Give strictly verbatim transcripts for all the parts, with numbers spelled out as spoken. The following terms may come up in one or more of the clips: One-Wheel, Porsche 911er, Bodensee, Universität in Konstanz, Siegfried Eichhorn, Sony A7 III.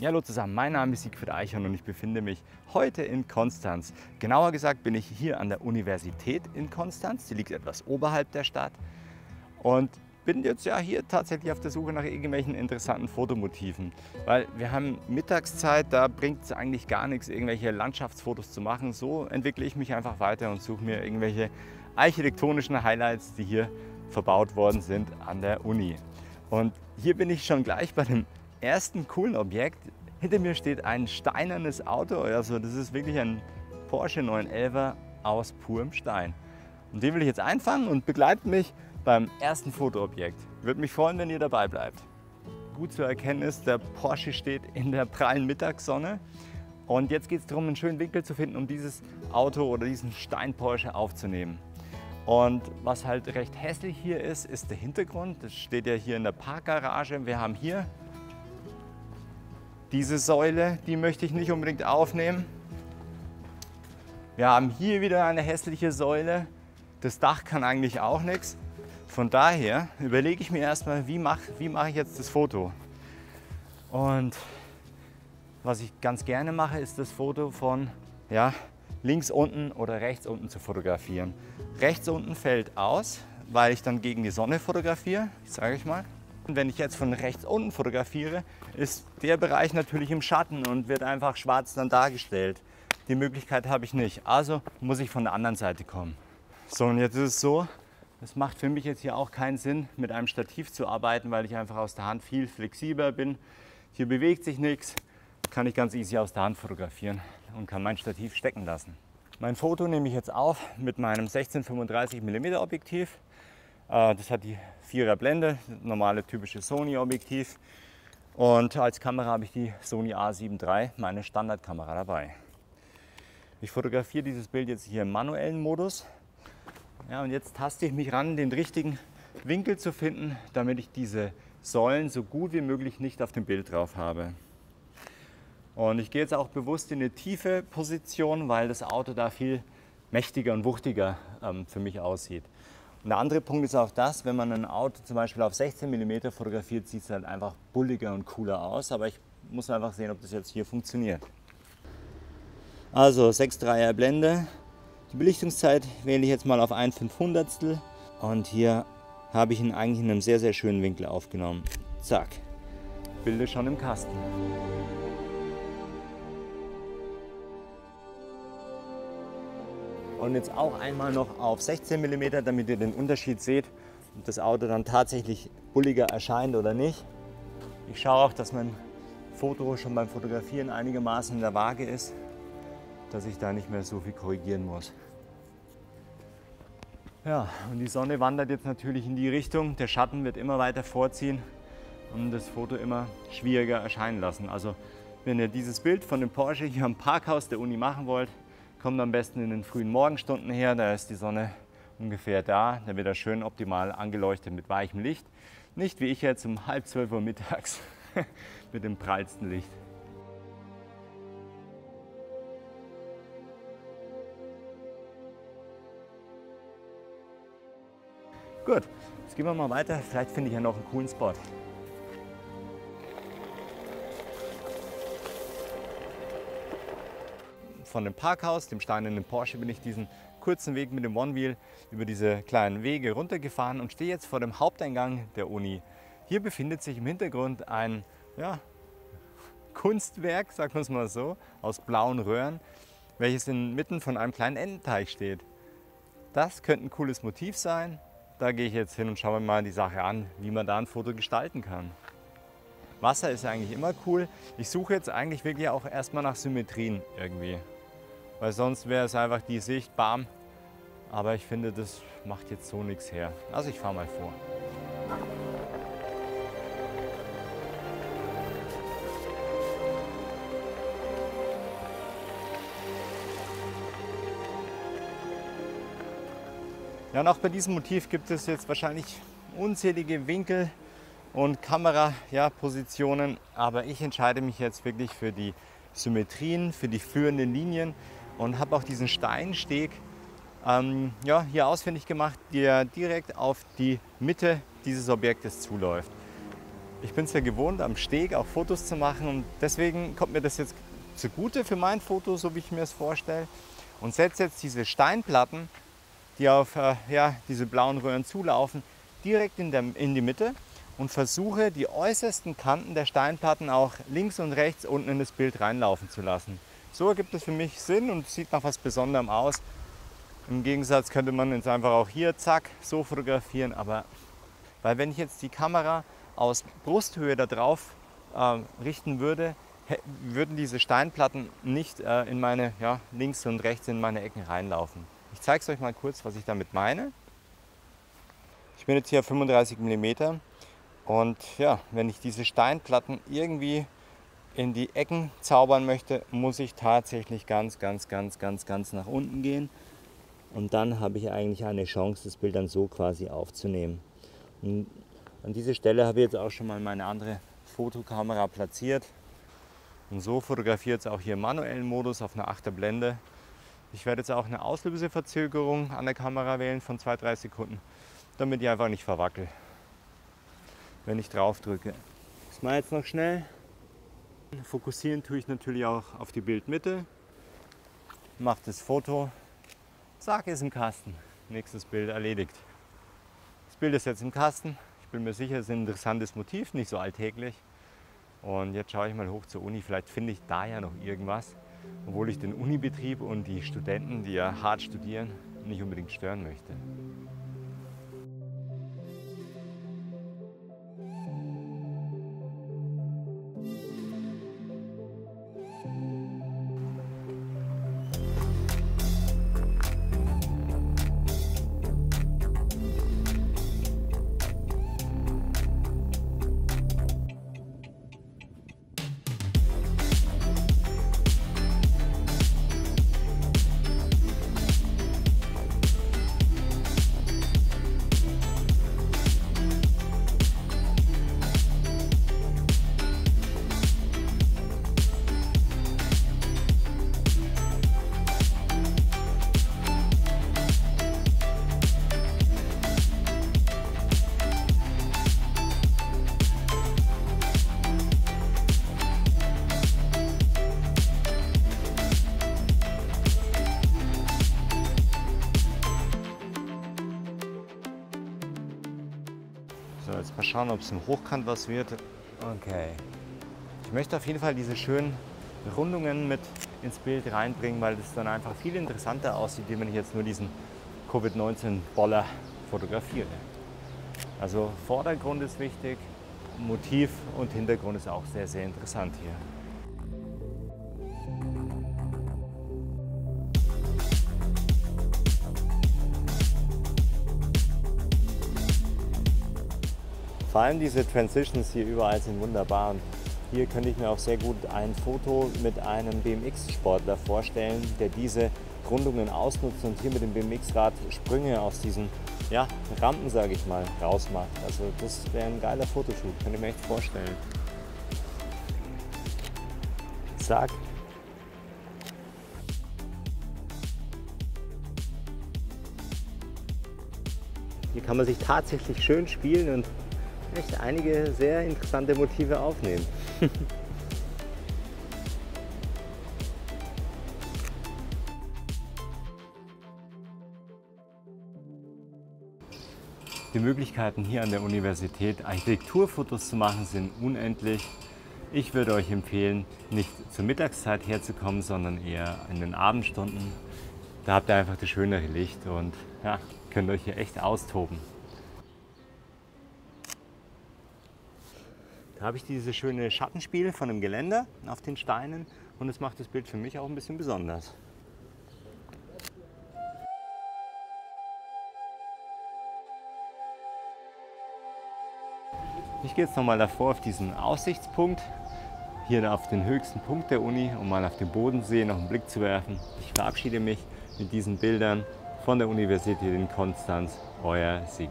Ja, hallo zusammen, mein Name ist Siegfried Eichhorn und ich befinde mich heute in Konstanz. Genauer gesagt bin ich hier an der Universität in Konstanz, die liegt etwas oberhalb der Stadt und bin jetzt ja hier tatsächlich auf der Suche nach irgendwelchen interessanten Fotomotiven, weil wir haben Mittagszeit, da bringt es eigentlich gar nichts, irgendwelche Landschaftsfotos zu machen. So entwickle ich mich einfach weiter und suche mir irgendwelche architektonischen Highlights, die hier verbaut worden sind an der Uni. Und hier bin ich schon gleich bei dem ersten coolen Objekt. Hinter mir steht ein steinernes Auto, also das ist wirklich ein Porsche neun elfer aus purem Stein. Und den will ich jetzt einfangen und begleitet mich beim ersten Fotoobjekt. Würde mich freuen, wenn ihr dabei bleibt. Gut zu erkennen ist, der Porsche steht in der prallen Mittagssonne. Und jetzt geht es darum, einen schönen Winkel zu finden, um dieses Auto oder diesen Stein-Porsche aufzunehmen. Und was halt recht hässlich hier ist, ist der Hintergrund. Das steht ja hier in der Parkgarage. Wir haben hier diese Säule, die möchte ich nicht unbedingt aufnehmen. Wir haben hier wieder eine hässliche Säule. Das Dach kann eigentlich auch nichts. Von daher überlege ich mir erstmal, wie mache wie mache ich jetzt das Foto. Und was ich ganz gerne mache, ist das Foto von ja, links unten oder rechts unten zu fotografieren. Rechts unten fällt aus, weil ich dann gegen die Sonne fotografiere, sage ich mal. Und wenn ich jetzt von rechts unten fotografiere, ist der Bereich natürlich im Schatten und wird einfach schwarz dann dargestellt. Die Möglichkeit habe ich nicht, also muss ich von der anderen Seite kommen. So, und jetzt ist es so, es macht für mich jetzt hier auch keinen Sinn, mit einem Stativ zu arbeiten, weil ich einfach aus der Hand viel flexibler bin. Hier bewegt sich nichts, kann ich ganz easy aus der Hand fotografieren und kann mein Stativ stecken lassen. Mein Foto nehme ich jetzt auf mit meinem sechzehn fünfunddreißig Millimeter Objektiv. Das hat die vierer Blende, normale typische Sony Objektiv. Und als Kamera habe ich die Sony A sieben drei, meine Standardkamera, dabei. Ich fotografiere dieses Bild jetzt hier im manuellen Modus. Ja, und jetzt taste ich mich ran, den richtigen Winkel zu finden, damit ich diese Säulen so gut wie möglich nicht auf dem Bild drauf habe. Und ich gehe jetzt auch bewusst in eine tiefe Position, weil das Auto da viel mächtiger und wuchtiger ähm, für mich aussieht. Und der andere Punkt ist auch das, wenn man ein Auto zum Beispiel auf sechzehn Millimeter fotografiert, sieht es halt einfach bulliger und cooler aus. Aber ich muss einfach sehen, ob das jetzt hier funktioniert. Also sechs Komma dreier Blende. Die Belichtungszeit wähle ich jetzt mal auf ein Fünfhundertstel. Und hier habe ich ihn eigentlich in einem sehr, sehr schönen Winkel aufgenommen. Zack, Bilder schon im Kasten. Und jetzt auch einmal noch auf sechzehn Millimeter, damit ihr den Unterschied seht, ob das Auto dann tatsächlich bulliger erscheint oder nicht. Ich schaue auch, dass mein Foto schon beim Fotografieren einigermaßen in der Waage ist, dass ich da nicht mehr so viel korrigieren muss. Ja, und die Sonne wandert jetzt natürlich in die Richtung, der Schatten wird immer weiter vorziehen und das Foto immer schwieriger erscheinen lassen. Also wenn ihr dieses Bild von dem Porsche hier am Parkhaus der Uni machen wollt, kommt am besten in den frühen Morgenstunden her, da ist die Sonne ungefähr da, da wird er schön optimal angeleuchtet mit weichem Licht. Nicht wie ich jetzt um halb zwölf Uhr mittags mit dem prallsten Licht. Gut, jetzt gehen wir mal weiter, vielleicht finde ich ja noch einen coolen Spot. Von dem Parkhaus, dem steinernen Porsche, bin ich diesen kurzen Weg mit dem One-Wheel über diese kleinen Wege runtergefahren und stehe jetzt vor dem Haupteingang der Uni. Hier befindet sich im Hintergrund ein ja, Kunstwerk, sagen wir es mal so, aus blauen Röhren, welches inmitten von einem kleinen Ententeich steht. Das könnte ein cooles Motiv sein. Da gehe ich jetzt hin und schaue mir mal die Sache an, wie man da ein Foto gestalten kann. Wasser ist eigentlich immer cool. Ich suche jetzt eigentlich wirklich auch erstmal nach Symmetrien irgendwie. Weil sonst wäre es einfach die Sicht, bam. Aber ich finde, das macht jetzt so nichts her. Also ich fahre mal vor. Ja, und auch bei diesem Motiv gibt es jetzt wahrscheinlich unzählige Winkel und Kamera, ja, Positionen, aber ich entscheide mich jetzt wirklich für die Symmetrien, für die führenden Linien und habe auch diesen Steinsteg ähm, ja, hier ausfindig gemacht, der direkt auf die Mitte dieses Objektes zuläuft. Ich bin es ja gewohnt, am Steg auch Fotos zu machen und deswegen kommt mir das jetzt zugute für mein Foto, so wie ich mir es vorstelle. Und setze jetzt diese Steinplatten, die auf äh, ja, diese blauen Röhren zulaufen, direkt in, der, in die Mitte und versuche, die äußersten Kanten der Steinplatten auch links und rechts unten in das Bild reinlaufen zu lassen. So ergibt es für mich Sinn und sieht nach was Besonderem aus. Im Gegensatz könnte man jetzt einfach auch hier, zack, so fotografieren, aber weil wenn ich jetzt die Kamera aus Brusthöhe da drauf äh, richten würde, würden diese Steinplatten nicht äh, in meine, ja, links und rechts in meine Ecken reinlaufen. Ich zeige es euch mal kurz, was ich damit meine. Ich bin jetzt hier fünfunddreißig Millimeter und ja, wenn ich diese Steinplatten irgendwie in die Ecken zaubern möchte, muss ich tatsächlich ganz, ganz, ganz, ganz, ganz nach unten gehen. Und dann habe ich eigentlich eine Chance, das Bild dann so quasi aufzunehmen. Und an dieser Stelle habe ich jetzt auch schon mal meine andere Fotokamera platziert. Und so fotografiere ich jetzt auch hier im manuellen Modus auf einer Achter Blende. Ich werde jetzt auch eine Auslöseverzögerung an der Kamera wählen von zwei bis drei Sekunden, damit ich einfach nicht verwackel, wenn ich drauf drücke. Das mache ich jetzt noch schnell. Fokussieren tue ich natürlich auch auf die Bildmitte. Mache das Foto. Zack, ist im Kasten. Nächstes Bild erledigt. Das Bild ist jetzt im Kasten. Ich bin mir sicher, es ist ein interessantes Motiv, nicht so alltäglich. Und jetzt schaue ich mal hoch zur Uni, vielleicht finde ich da ja noch irgendwas, obwohl ich den Unibetrieb und die Studenten, die ja hart studieren, nicht unbedingt stören möchte. Jetzt mal schauen, ob es im Hochkant was wird. Okay. Ich möchte auf jeden Fall diese schönen Rundungen mit ins Bild reinbringen, weil das dann einfach viel interessanter aussieht, wenn ich jetzt nur diesen Covid neunzehn-Boller fotografiere. Also Vordergrund ist wichtig, Motiv und Hintergrund ist auch sehr, sehr interessant hier. Vor allem diese Transitions hier überall sind wunderbar und hier könnte ich mir auch sehr gut ein Foto mit einem B M X-Sportler vorstellen, der diese Rundungen ausnutzt und hier mit dem B M X-Rad Sprünge aus diesen, ja, Rampen, sage ich mal, rausmacht. Also das wäre ein geiler Fotoshoot, könnte ich mir echt vorstellen. Zack. Hier kann man sich tatsächlich schön spielen und echt einige sehr interessante Motive aufnehmen. Die Möglichkeiten hier an der Universität, Architekturfotos zu machen, sind unendlich. Ich würde euch empfehlen, nicht zur Mittagszeit herzukommen, sondern eher in den Abendstunden. Da habt ihr einfach das schönere Licht und ja, könnt euch hier echt austoben. Da habe ich dieses schöne Schattenspiel von dem Geländer auf den Steinen und das macht das Bild für mich auch ein bisschen besonders. Ich gehe jetzt nochmal davor auf diesen Aussichtspunkt, hier auf den höchsten Punkt der Uni, um mal auf den Bodensee noch einen Blick zu werfen. Ich verabschiede mich mit diesen Bildern von der Universität in Konstanz, euer Sigi.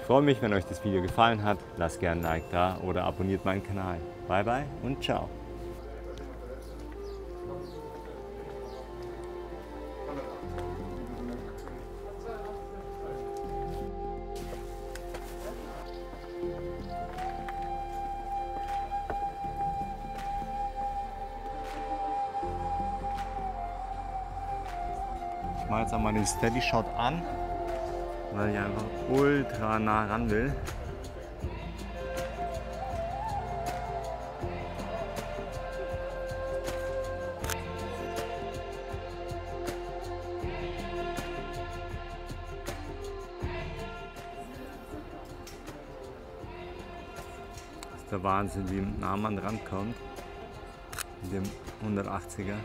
Ich freue mich, wenn euch das Video gefallen hat. Lasst gerne ein Like da oder abonniert meinen Kanal. Bye bye und ciao. mache jetzt einmal den Steady-Shot an, weil ich einfach ultra nah ran will. Das ist der Wahnsinn, wie nah man rankommt mit dem hundertachtziger.